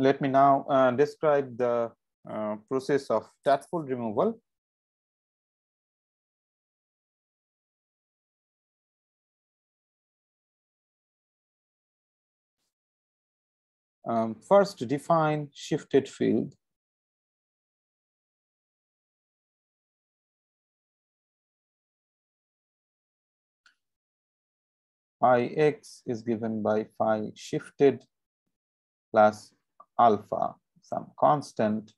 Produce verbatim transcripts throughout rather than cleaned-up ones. let me now uh, describe the uh, process of tadpole removal. Um, first, define shifted field. I x is given by phi shifted plus alpha, some constant.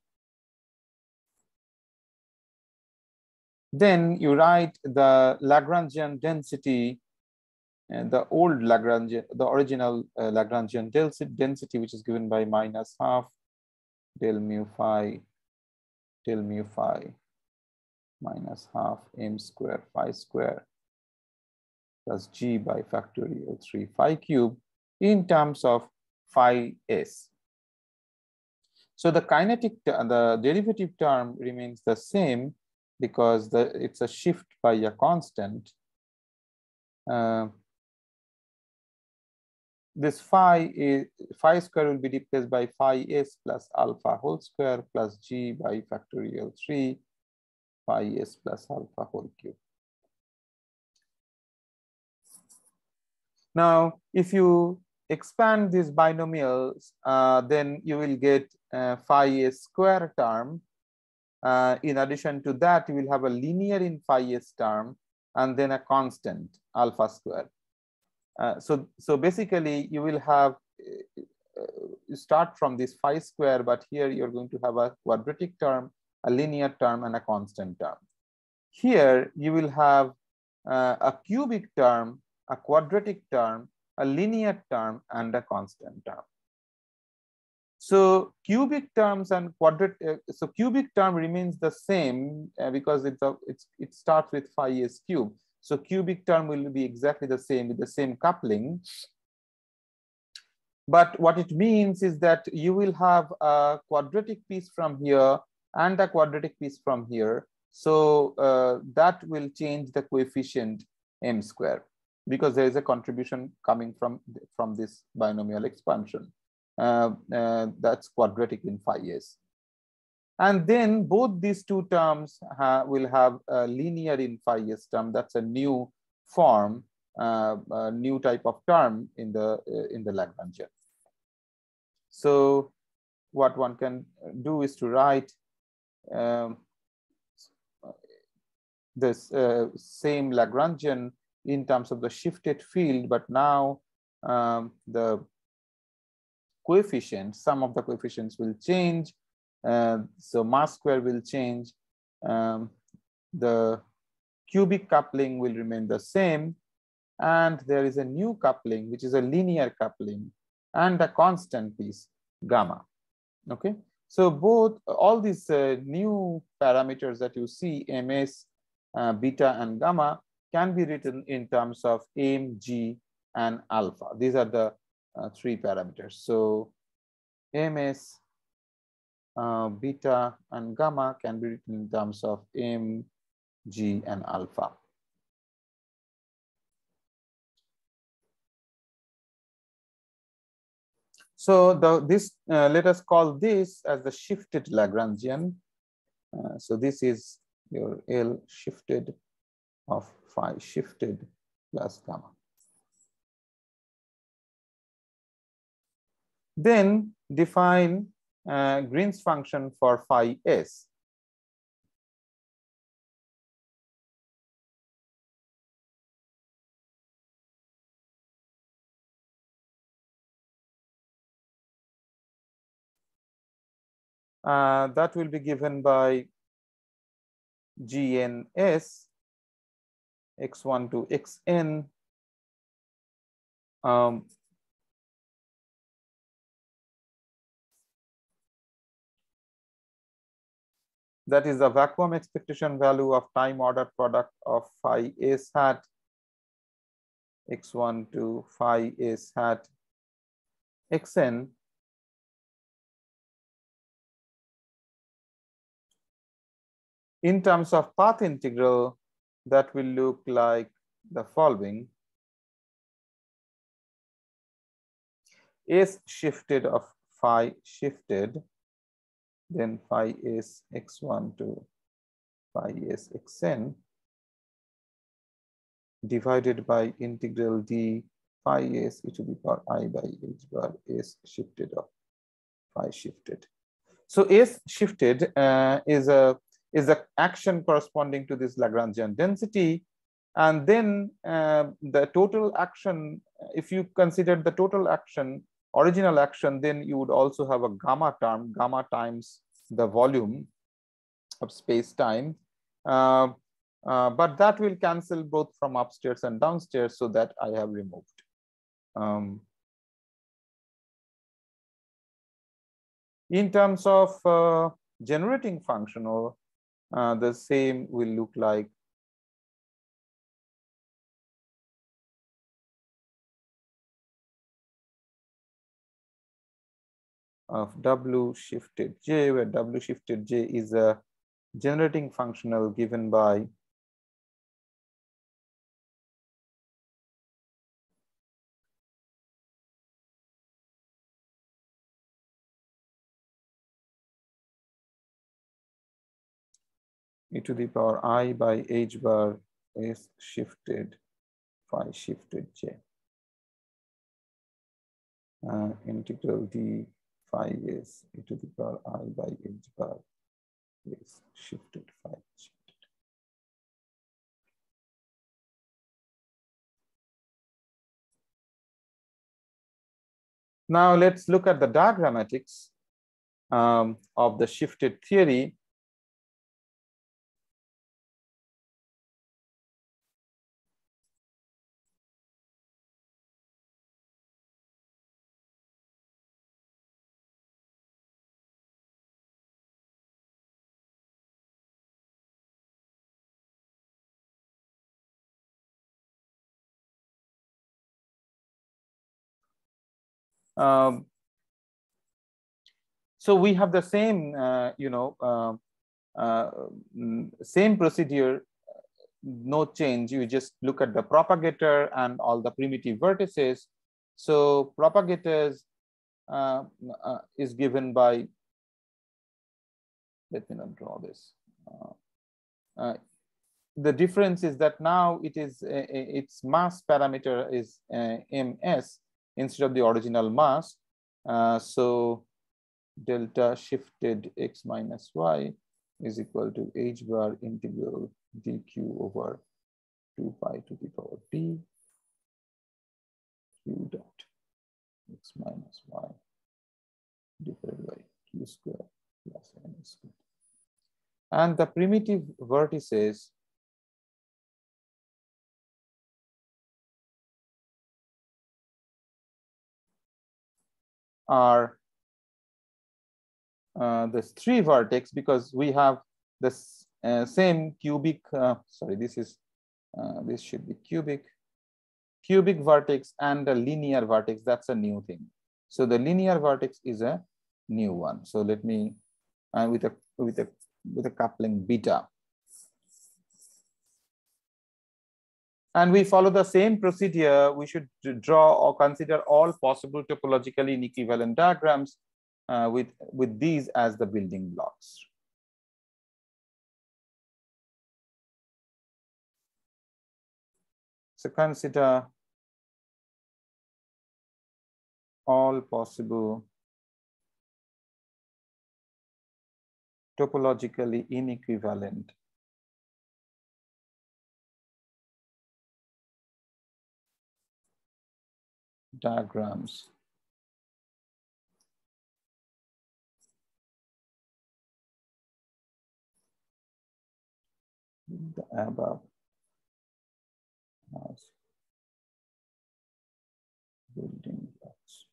Then you write the Lagrangian density, and the old Lagrangian, the original uh, Lagrangian density, which is given by minus half del mu phi, del mu phi, minus half m square phi square plus g by factorial three phi cube in terms of phi s. So the kinetic, the derivative term remains the same because the, it's a shift by a constant. Uh, this phi is, phi square will be replaced by phi s plus alpha whole square plus g by factorial three phi s plus alpha whole cube. Now, if you expand these binomials, uh, then you will get uh, phi s square term. Uh, in addition to that, you will have a linear in phi s term and then a constant alpha square. Uh, so, so basically, you will have, uh, you start from this phi square, but here you're going to have a quadratic term, a linear term, and a constant term. Here, you will have uh, a cubic term, a quadratic term, a linear term, and a constant term. So cubic terms and quadrat, uh, so cubic term remains the same uh, because it's a, it's, it starts with phi s cubed. So cubic term will be exactly the same with the same coupling. But what it means is that you will have a quadratic piece from here and a quadratic piece from here. So uh, that will change the coefficient m squared, because there is a contribution coming from, from this binomial expansion. Uh, uh, that's quadratic in phi s. And then both these two terms ha will have a linear in phi s term. That's a new form, uh, a new type of term in the, uh, in the Lagrangian. So what one can do is to write um, this uh, same Lagrangian in terms of the shifted field, but now um, the coefficients, some of the coefficients will change. Uh, so mass square will change. Um, the cubic coupling will remain the same. And there is a new coupling, which is a linear coupling, and a constant piece, gamma. Okay. So both, all these uh, new parameters that you see, ms, uh, beta, and gamma, can be written in terms of m, g, and alpha. These are the uh, three parameters. So ms, uh, beta, and gamma can be written in terms of m, g, and alpha. So the, this, uh, let us call this as the shifted Lagrangian. Uh, so this is your L shifted of phi shifted plus gamma. Then define uh, Green's function for phi s. Uh, that will be given by G n s. x one to xn um, that is the vacuum expectation value of time order product of phi s hat x one to phi s hat xn in terms of path integral. That will look like the following: s shifted of phi shifted, then phi s x one to phi s xn divided by integral d phi s e to the power I by h bar s shifted of phi shifted. So s shifted uh, is a is an action corresponding to this Lagrangian density. And then uh, the total action, if you consider the total action, original action, then you would also have a gamma term, gamma times the volume of space time. Uh, uh, but that will cancel both from upstairs and downstairs, so that I have removed. Um, in terms of uh, generating functional, uh, the same will look like of W shifted J, where W shifted J is a generating functional given by e to the power I by h bar s shifted phi shifted J. Uh, integral d phi s e to the power I by h bar s shifted phi shifted. Now let's look at the diagrammatics um, of the shifted theory. Um, so we have the same, uh, you know, uh, uh, same procedure, no change. You just look at the propagator and all the primitive vertices. So propagators uh, uh, is given by, let me not draw this. Uh, uh, the difference is that now it is, uh, its mass parameter is uh, M S. Instead of the original mass. Uh, so delta shifted x minus y is equal to h bar integral dq over two pi to the power d q dot x minus y divided by q square plus n square. And the primitive vertices are uh, the three vertex, because we have the uh, same cubic, uh, sorry, this is, uh, this should be cubic, cubic vertex and a linear vertex. That's a new thing. So the linear vertex is a new one. So let me, uh, with a, with a, with a coupling beta. And we follow the same procedure. We should draw or consider all possible topologically inequivalent diagrams uh, with, with these as the building blocks. So consider all possible topologically inequivalent diagrams the above as building blocks.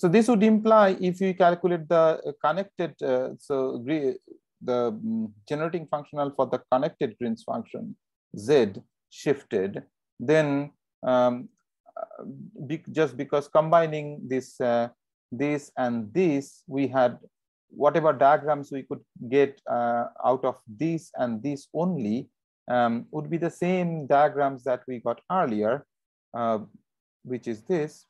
So this would imply, if you calculate the connected, uh, so the generating functional for the connected Green's function Z shifted, then um, be, just because combining this uh, this and this, we had whatever diagrams we could get uh, out of this and this only um, would be the same diagrams that we got earlier, uh, which is this.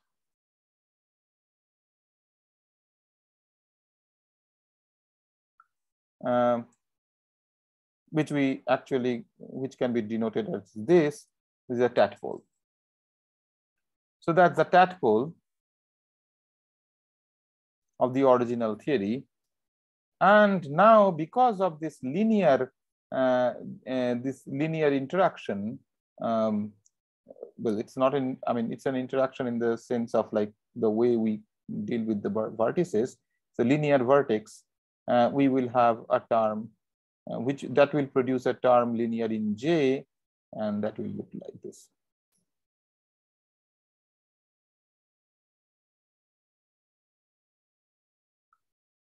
Uh, which we actually, which can be denoted as this, is a tadpole. So that's the tadpole of the original theory. And now, because of this linear, uh, uh, this linear interaction, um, well, it's not in, I mean, it's an interaction in the sense of like the way we deal with the vertices, the linear vertex, uh, we will have a term uh, which that will produce a term linear in J, and that will look like this.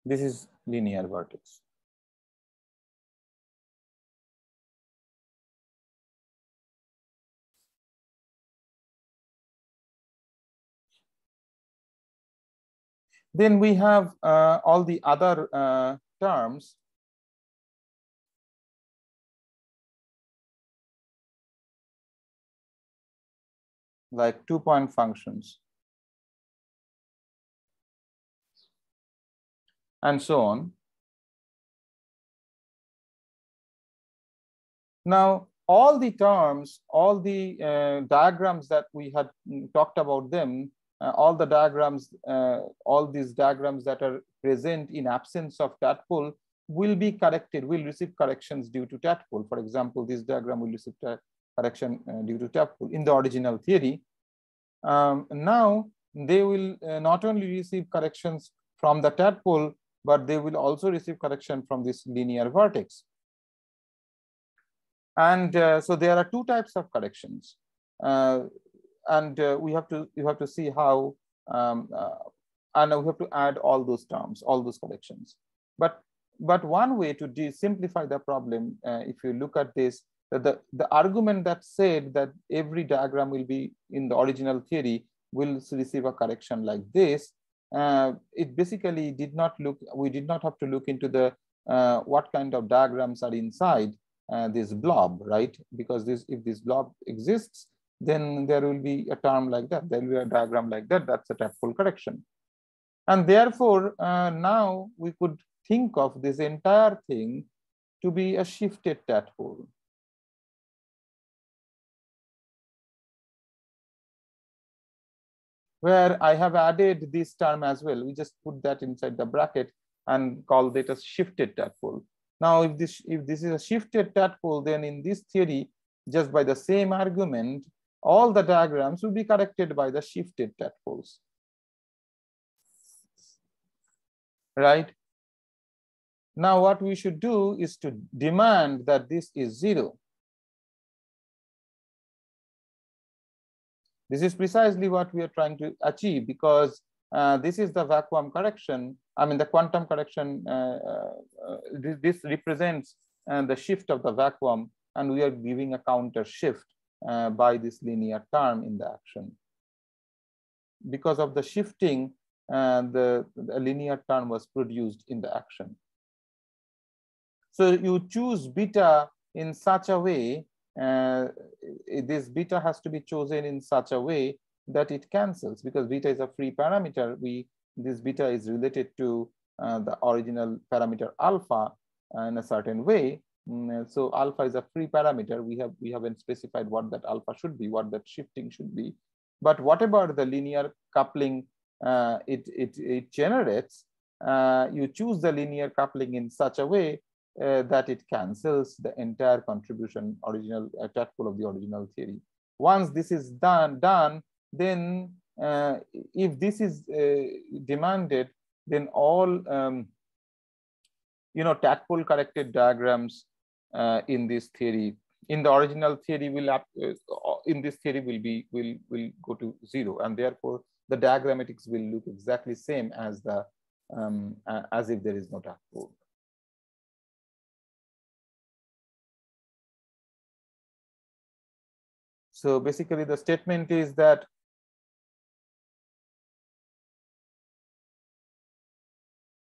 This is linear vertex. Then we have uh, all the other uh, terms. Like two-point functions, and so on. Now, all the terms, all the uh, diagrams that we had talked about them, uh, all the diagrams, uh, all these diagrams that are present in absence of tadpole will be corrected, will receive corrections due to tadpole. For example, this diagram will receive correction uh, due to tadpole in the original theory. Um, now, they will uh, not only receive corrections from the tadpole, but they will also receive correction from this linear vertex. And uh, so there are two types of corrections, uh, and uh, we have to you have to see how, um, uh, and we have to add all those terms, all those corrections. But but one way to de-simplify the problem, uh, if you look at this, that the the argument that said that every diagram will be in the original theory will receive a correction like this. Uh, it basically did not look, we did not have to look into the uh, what kind of diagrams are inside uh, this blob, right? Because this, if this blob exists, then there will be a term like that, there will be a diagram like that, that's a tadpole correction. And therefore, uh, now we could think of this entire thing to be a shifted tadpole. Where I have added this term as well. We just put that inside the bracket and call it a shifted tadpole. Now, if this, if this is a shifted tadpole, then in this theory, just by the same argument, all the diagrams will be corrected by the shifted tadpoles, right? Now, what we should do is to demand that this is zero. This is precisely what we are trying to achieve, because uh, this is the vacuum correction. I mean, the quantum correction, uh, uh, this, this represents uh, the shift of the vacuum, and we are giving a counter shift uh, by this linear term in the action. Because of the shifting, uh, the, the linear term was produced in the action. So you choose beta in such a way, Uh, this beta has to be chosen in such a way that it cancels, because beta is a free parameter. We, this beta is related to uh, the original parameter alpha in a certain way. So alpha is a free parameter. We have we haven't specified what that alpha should be, what that shifting should be. But whatever the linear coupling uh, it, it it generates, uh, you choose the linear coupling in such a way Uh, that it cancels the entire contribution original uh, tadpole of the original theory. Once this is done, done then uh, if this is uh, demanded, then all um, you know tadpole corrected diagrams uh, in this theory, in the original theory, will uh, in this theory will be will will go to zero, and therefore the diagrammatics will look exactly same as the um, uh, as if there is no tadpole. So basically the statement is that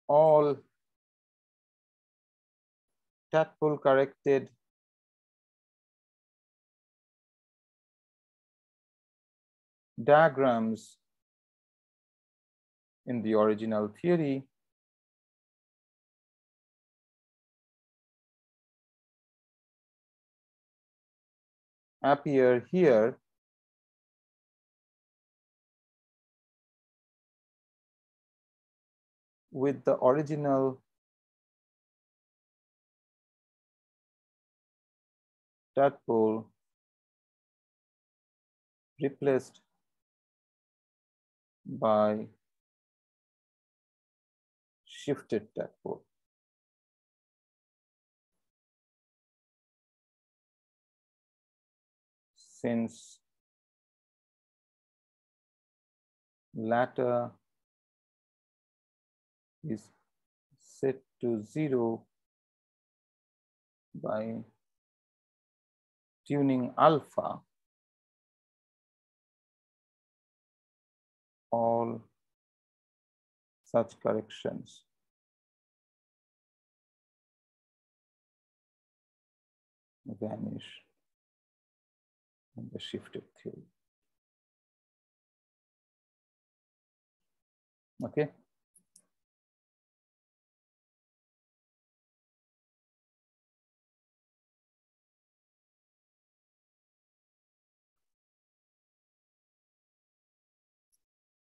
all tadpole corrected diagrams in the original theory appear here with the original tadpole replaced by shifted tadpole. Since latter is set to zero by tuning alpha, all such corrections vanish in the shifted theory. Okay.